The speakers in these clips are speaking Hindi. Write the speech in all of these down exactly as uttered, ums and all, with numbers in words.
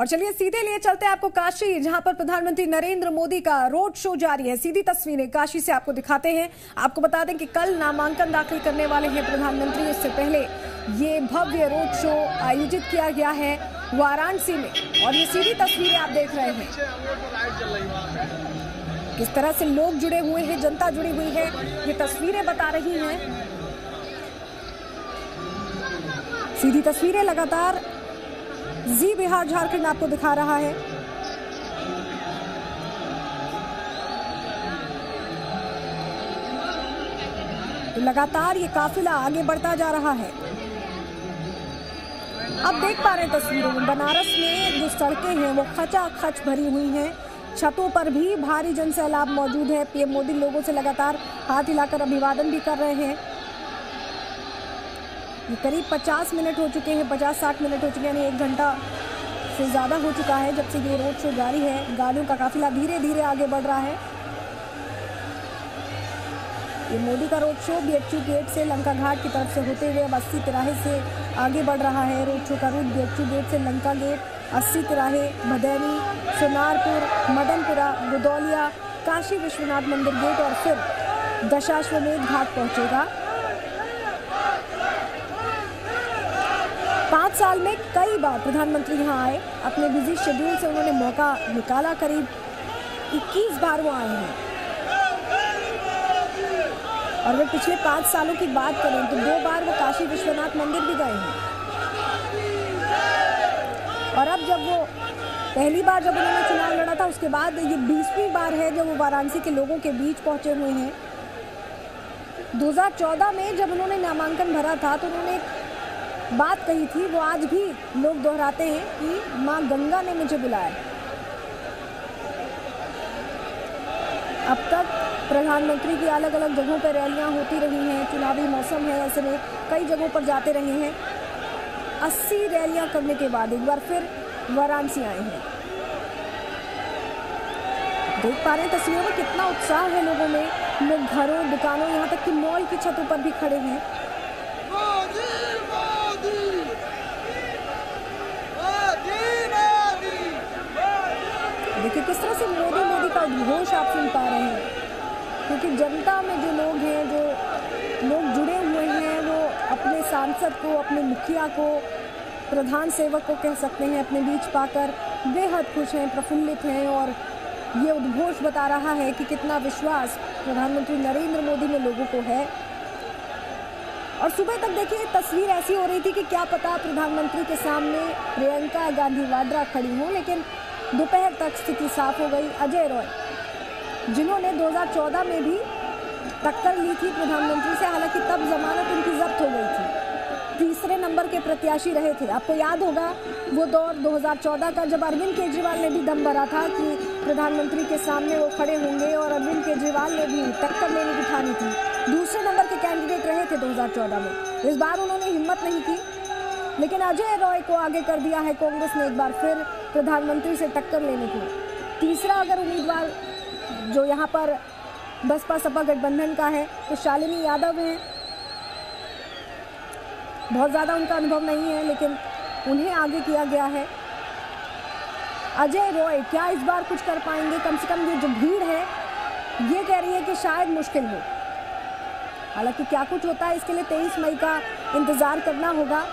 और चलिए सीधे लिए चलते हैं आपको काशी, जहां पर प्रधानमंत्री नरेंद्र मोदी का रोड शो जारी है। सीधी तस्वीरें काशी से आपको दिखाते हैं। आपको बता दें कि कल नामांकन दाखिल करने वाले हैं प्रधानमंत्री, उससे पहले ये भव्य रोड शो आयोजित किया गया है वाराणसी में। और ये सीधी तस्वीरें आप देख रहे हैं किस तरह से लोग जुड़े हुए हैं, जनता जुड़ी हुई है, ये तस्वीरें बता रही हैं। सीधी तस्वीरें लगातार जी बिहार झारखंड आपको दिखा रहा है। तो लगातार ये काफिला आगे बढ़ता जा रहा है। अब देख पा रहे हैं तस्वीरों में बनारस में जो सड़कें हैं वो खचाखच भरी हुई हैं, छतों पर भी भारी जन सैलाब मौजूद है। पीएम मोदी लोगों से लगातार हाथ हिलाकर अभिवादन भी कर रहे हैं। ये करीब पचास मिनट हो चुके हैं, पचास साठ मिनट हो चुके हैं, यानी एक घंटा से ज़्यादा हो चुका है जब से ये रोड शो जारी है। गाड़ियों का काफिला धीरे धीरे आगे बढ़ रहा है। ये मोदी का रोड शो बीएचयू गेट से लंका घाट की तरफ से होते हुए अब अस्सी तिराहे से आगे बढ़ रहा है। रोड शो का रूट बीएचयू गेट से लंका गेट, अस्सी तिराहे, भदैनी, सोनारपुर, मदनपुरा, गुदौलिया, काशी विश्वनाथ मंदिर गेट और फिर दशाश्वमेध घाट पहुँचेगा। पाँच साल में कई बार प्रधानमंत्री यहाँ आए, अपने बिजी शेड्यूल से उन्होंने मौका निकाला, करीब इक्कीस बार वो आए हैं। और वे पिछले पाँच सालों की बात करें तो दो बार वो काशी विश्वनाथ मंदिर भी गए हैं। और अब जब वो पहली बार जब उन्होंने चुनाव लड़ा था उसके बाद ये बीसवीं बार है जब वो वाराणसी के लोगों के बीच पहुँचे हुए हैं। दो हज़ार चौदह में जब उन्होंने नामांकन भरा था तो उन्होंने बात कही थी, वो आज भी लोग दोहराते हैं कि माँ गंगा ने मुझे बुलाया। अब तक प्रधानमंत्री की अलग अलग जगहों पर रैलियाँ होती रही हैं, चुनावी मौसम है, ऐसे में कई जगहों पर जाते रहे हैं। अस्सी रैलियाँ करने के बाद एक बार फिर वाराणसी आए हैं। देख पा रहे हैं तस्वीरों में कितना उत्साह है लोगों में। लोग घरों, दुकानों, यहाँ तक कि मॉल की छतों पर भी खड़े हैं। देखिए किस तरह से मोदी मोदी का उद्घोष आप सुन पा रहे हैं, क्योंकि जनता में जो लोग हैं, जो लोग जुड़े हुए हैं, वो अपने सांसद को, अपने मुखिया को, प्रधान सेवक को कह सकते हैं, अपने बीच पाकर बेहद खुश हैं, प्रफुल्लित हैं। और ये उद्घोष बता रहा है कि कितना विश्वास प्रधानमंत्री नरेंद्र मोदी में लोगों को है। और सुबह तक देखिए तस्वीर ऐसी हो रही थी कि क्या पता प्रधानमंत्री के सामने प्रियंका गांधी वाड्रा खड़ी हों, लेकिन दोपहर तक स्थिति साफ हो गई। अजय रॉय, जिन्होंने दो हज़ार चौदह में भी टक्कर ली थी प्रधानमंत्री से, हालांकि तब जमानत उनकी जब्त हो गई थी, तीसरे नंबर के प्रत्याशी रहे थे। आपको याद होगा वो दौर दो हज़ार चौदह का, जब अरविंद केजरीवाल ने भी दम भरा था कि प्रधानमंत्री के सामने वो खड़े होंगे, और अरविंद केजरीवाल ने भी टक्कर लेने की ठानी थी। दूसरे नंबर के कैंडिडेट रहे थे दो हज़ार चौदह में। इस बार उन्होंने हिम्मत नहीं की, लेकिन अजय रॉय को आगे कर दिया है कांग्रेस ने एक बार फिर प्रधानमंत्री से टक्कर लेने की। तीसरा अगर उम्मीदवार जो यहाँ पर बसपा सपा गठबंधन का है तो शालिनी यादव हैं। बहुत ज़्यादा उनका अनुभव नहीं है, लेकिन उन्हें आगे किया गया है। अजय रॉय क्या इस बार कुछ कर पाएंगे? कम से कम ये जो भीड़ है ये कह रही है कि शायद मुश्किल हो। हालांकि क्या कुछ होता है इसके लिए तेईस मई का इंतज़ार करना होगा।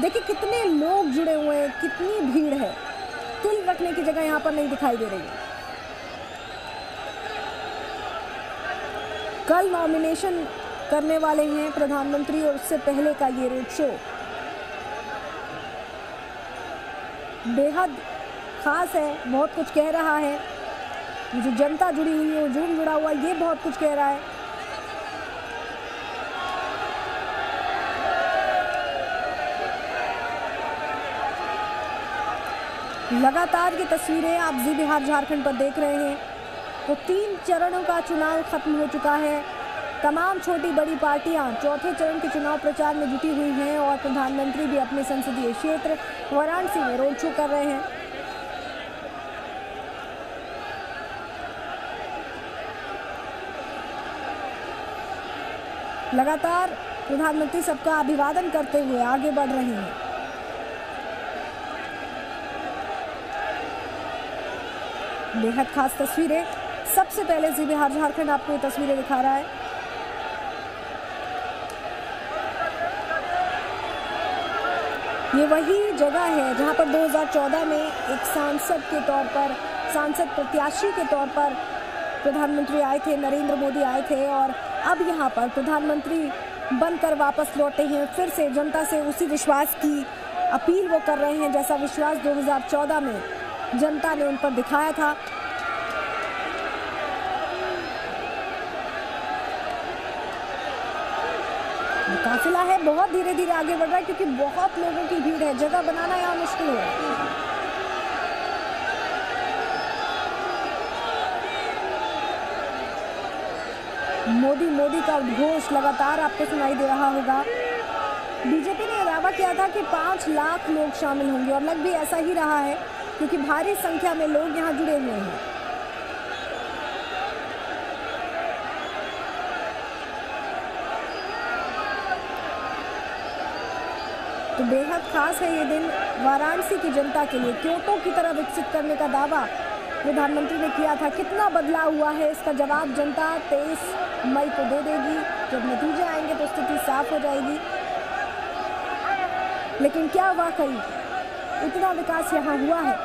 देखिए कितने लोग जुड़े हुए हैं, कितनी भीड़ है, तिल रखने की जगह यहाँ पर नहीं दिखाई दे रही है। कल नॉमिनेशन करने वाले हैं प्रधानमंत्री और उससे पहले का ये रोड शो बेहद खास है। बहुत कुछ कह रहा है, जो जनता जुड़ी हुई है, जो जुड़ा हुआ ये बहुत कुछ कह रहा है। लगातार की तस्वीरें आप जी बिहार झारखंड पर देख रहे हैं। तो तीन चरणों का चुनाव खत्म हो चुका है। तमाम छोटी बड़ी पार्टियां चौथे चरण के चुनाव प्रचार में जुटी हुई हैं और प्रधानमंत्री भी अपने संसदीय क्षेत्र वाराणसी में रोड शो कर रहे हैं। लगातार प्रधानमंत्री सबका अभिवादन करते हुए आगे बढ़ रहे हैं। बेहद खास तस्वीरें। सबसे पहले जी बिहार झारखंड आपको ये तस्वीरें दिखा रहा है। ये वही जगह है जहां पर दो हज़ार चौदह में एक सांसद के तौर पर, सांसद प्रत्याशी के तौर पर प्रधानमंत्री आए थे, नरेंद्र मोदी आए थे और अब यहाँ पर प्रधानमंत्री बनकर वापस लौटे हैं। फिर से जनता से उसी विश्वास की अपील वो कर रहे हैं जैसा विश्वास दो हज़ार चौदह में जनता ने उन पर दिखाया था। काफिला है बहुत धीरे धीरे आगे बढ़ रहा है क्योंकि बहुत लोगों की भीड़ है, जगह बनाना यहाँ मुश्किल है। मोदी मोदी का उद्घोष लगातार आपको सुनाई दे रहा होगा। बीजेपी ने दावा किया था कि पाँच लाख लोग शामिल होंगे और लग भी ऐसा ही रहा है क्योंकि भारी संख्या में लोग यहाँ जुड़े हुए हैं। तो बेहद खास है ये दिन वाराणसी की जनता के लिए। क्योटो की तरह विकसित करने का दावा प्रधानमंत्री ने किया था। कितना बदलाव हुआ है इसका जवाब जनता तेईस मई को दे देगी। जब नतीजे आएंगे तो स्थिति साफ हो जाएगी। लेकिन क्या वाकई इतना विकास यहाँ हुआ है?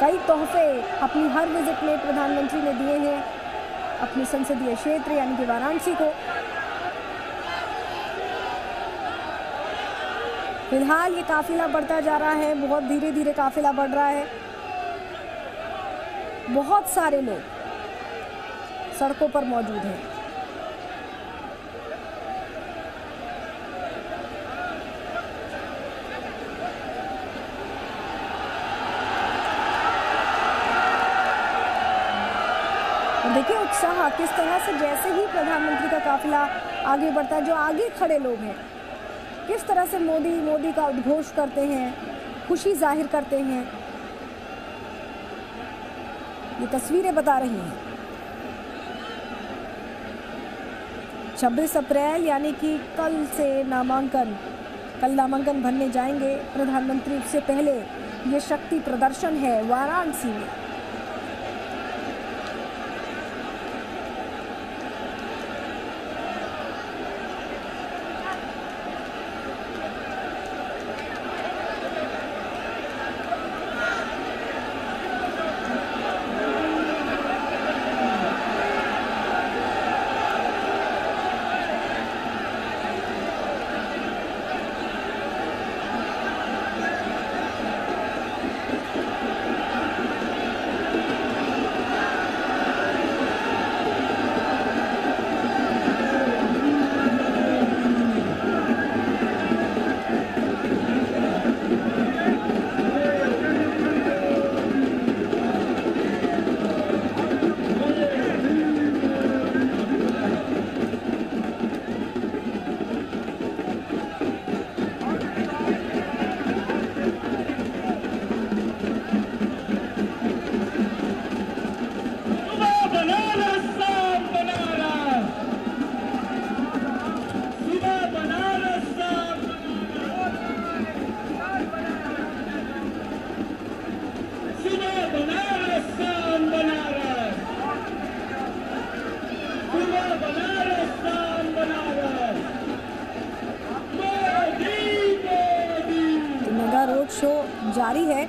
कई तोहफे अपनी हर विजिट में प्रधानमंत्री ने दिए हैं अपने संसदीय क्षेत्र यानी कि वाराणसी को। फिलहाल ये काफिला बढ़ता जा रहा है, बहुत धीरे धीरे काफिला बढ़ रहा है। बहुत सारे लोग सड़कों पर मौजूद हैं। देखिए उत्साह किस तरह से, जैसे ही प्रधानमंत्री का काफिला आगे बढ़ता है, जो आगे खड़े लोग हैं किस तरह से मोदी मोदी का उद्घोष करते हैं, खुशी जाहिर करते हैं, ये तस्वीरें बता रही हैं। छब्बीस अप्रैल यानी कि कल से नामांकन, कल नामांकन भरने जाएंगे प्रधानमंत्री। उससे पहले ये शक्ति प्रदर्शन है वाराणसी में। जारी है।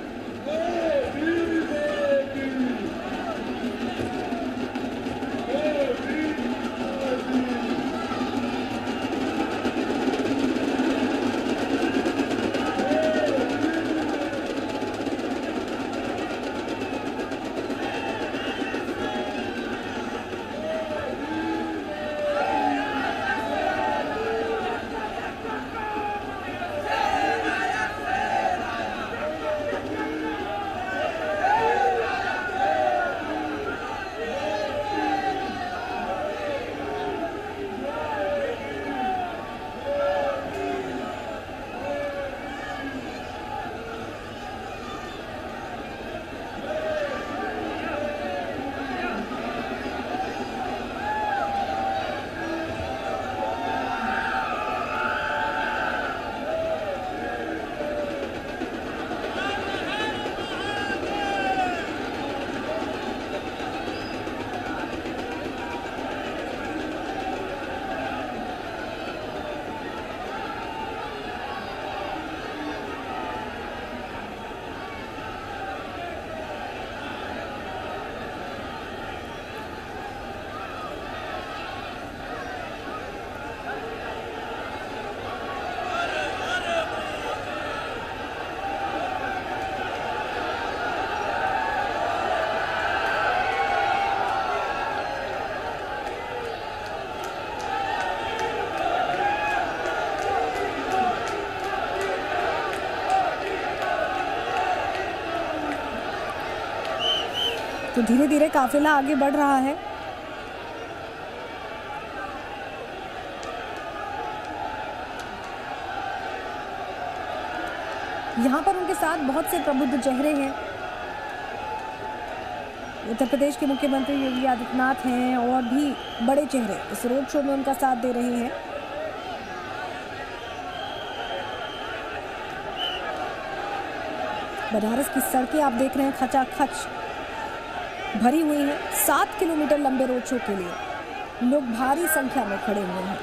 तो धीरे धीरे काफिला आगे बढ़ रहा है। यहाँ पर उनके साथ बहुत से प्रबुद्ध चेहरे हैं। उत्तर प्रदेश के मुख्यमंत्री योगी आदित्यनाथ हैं और भी बड़े चेहरे इस रोड शो में उनका साथ दे रहे हैं। बनारस की सड़कें आप देख रहे हैं खचाखच भरी हुई हैं। सात किलोमीटर लंबे रोड शो के लिए लोग भारी संख्या में खड़े हुए हैं।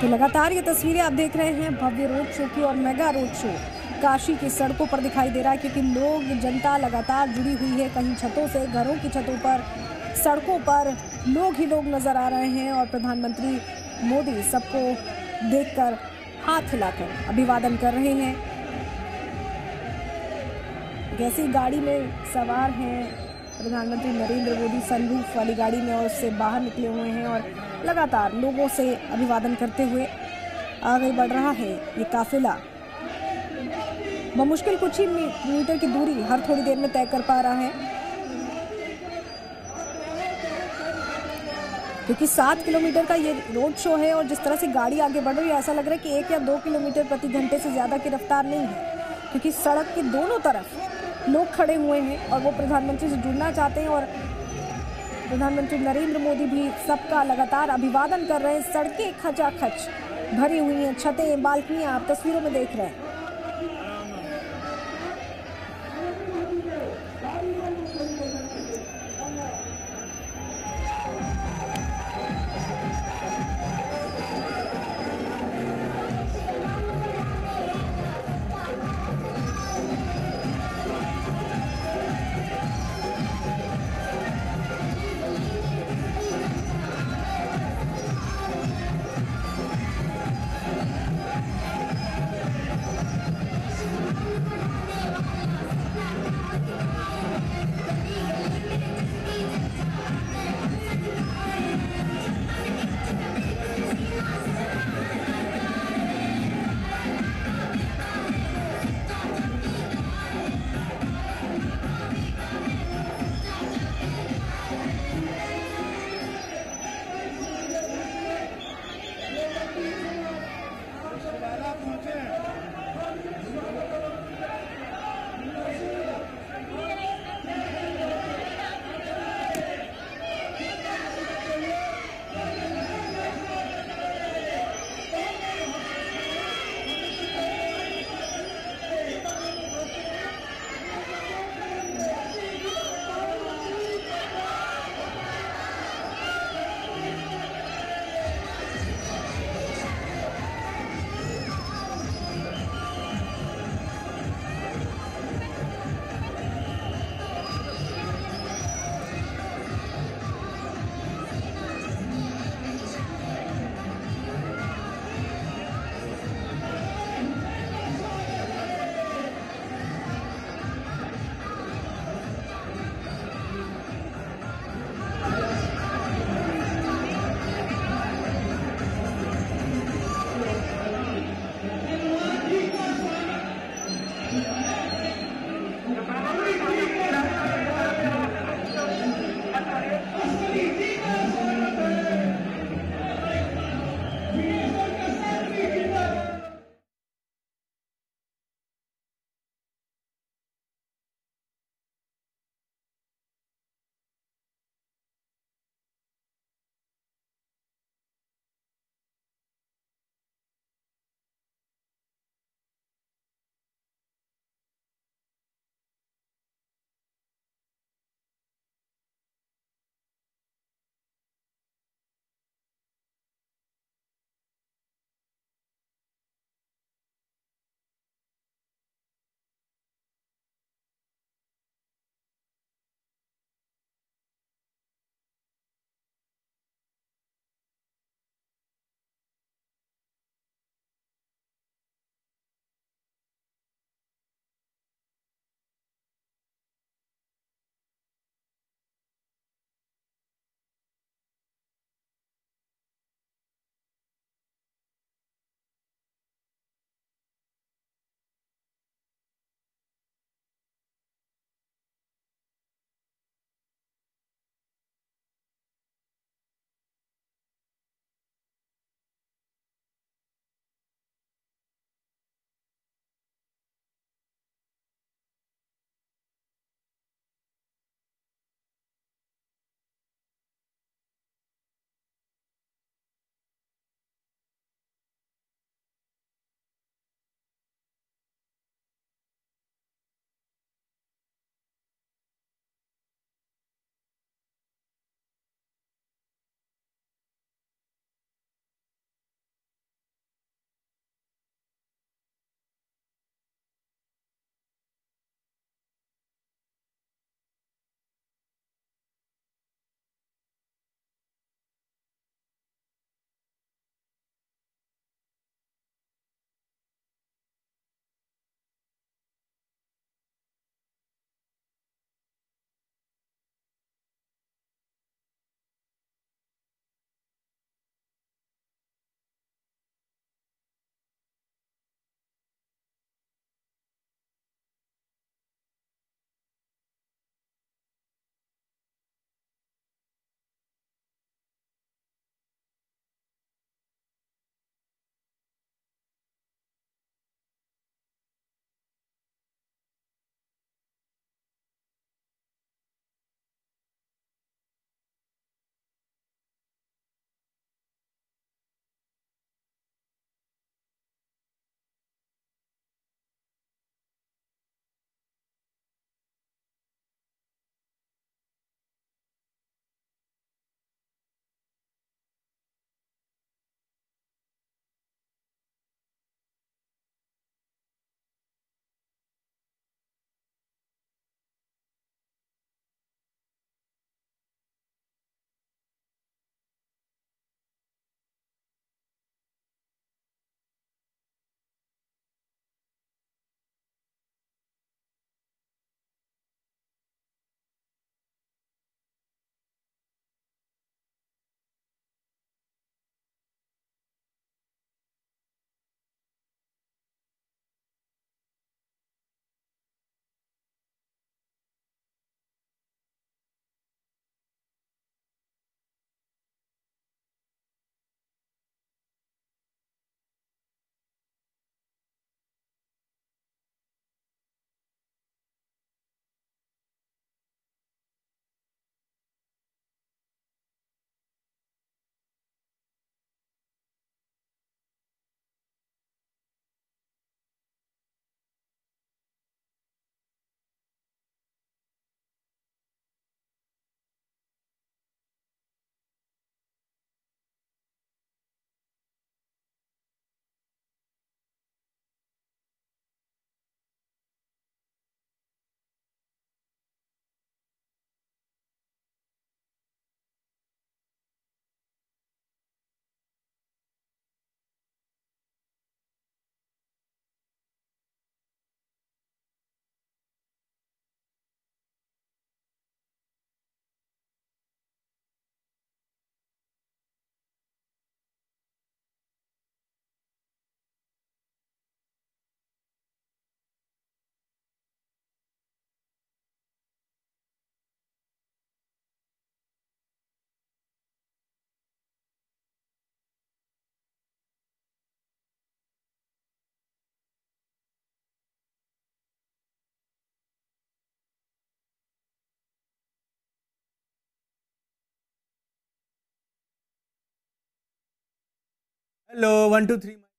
तो लगातार ये तस्वीरें आप देख रहे हैं भव्य रोड शो की और मेगा रोड शो काशी की सड़कों पर दिखाई दे रहा है, क्योंकि लोग जनता लगातार जुड़ी हुई है। कहीं छतों से, घरों की छतों पर, सड़कों पर लोग ही लोग नजर आ रहे हैं और प्रधानमंत्री मोदी सबको देखकर हाथ हिलाकर अभिवादन कर रहे हैं। जैसी गाड़ी में सवार हैं प्रधानमंत्री नरेंद्र मोदी, सनरूफ वाली गाड़ी में, और उससे बाहर निकले हुए हैं और लगातार लोगों से अभिवादन करते हुए आगे बढ़ रहा है ये काफिला। बमुश्किल कुछ ही मीटर की दूरी हर थोड़ी देर में तय कर पा रहा है, क्योंकि सात किलोमीटर का ये रोड शो है और जिस तरह से गाड़ी आगे बढ़ रही है ऐसा लग रहा है कि एक या दो किलोमीटर प्रति घंटे से ज़्यादा की रफ्तार नहीं है, क्योंकि सड़क के दोनों तरफ लोग खड़े हुए हैं और वो प्रधानमंत्री से जुड़ना चाहते हैं और प्रधानमंत्री नरेंद्र मोदी भी सबका लगातार अभिवादन कर रहे हैं। सड़कें खचाखच भरी हुई हैं, छतें, बालकनियां आप तस्वीरों में देख रहे हैं। Hello one two three